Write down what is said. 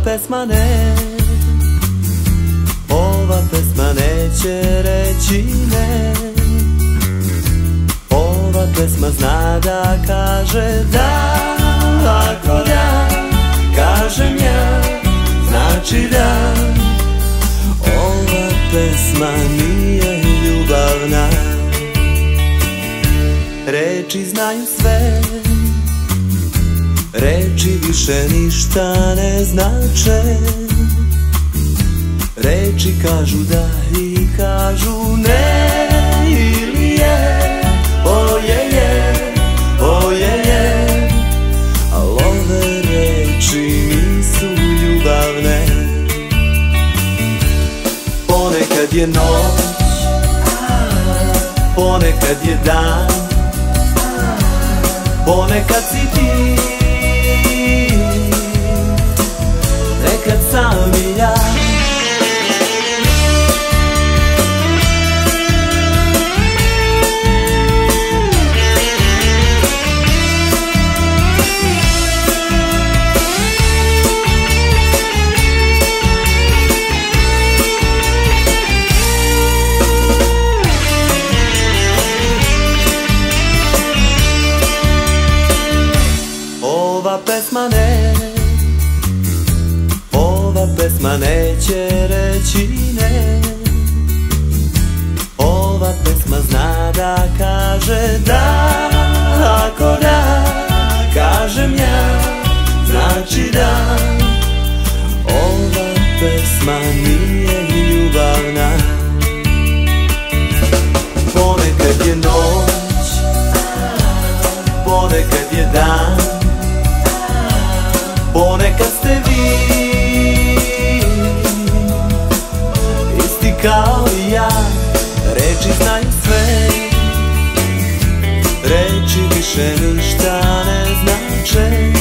Ova pesma neće reći ne. Ova pesma zna da kaže da. Ako da kažem ja, znači da. Ova pesma nije ljubavna. Reči znaju sve, reči više ništa ne znače. Reči kažu da i kažu ne. Ili je, oje je, oje je. Al ove reči nisu ljubavne. Ponekad je noć, ponekad je dan, ponekad si ti, nekad sam i ja. Ova pesma neće reći ne. Ova pesma zna da kaže da. Ako da kažem ja, znači da. Ova pesma nije ljubavna. Ponekad je noć, ponekad je dan, ponekad ste vi kao i ja. Reči znaju sve, reči više ništa ne znače.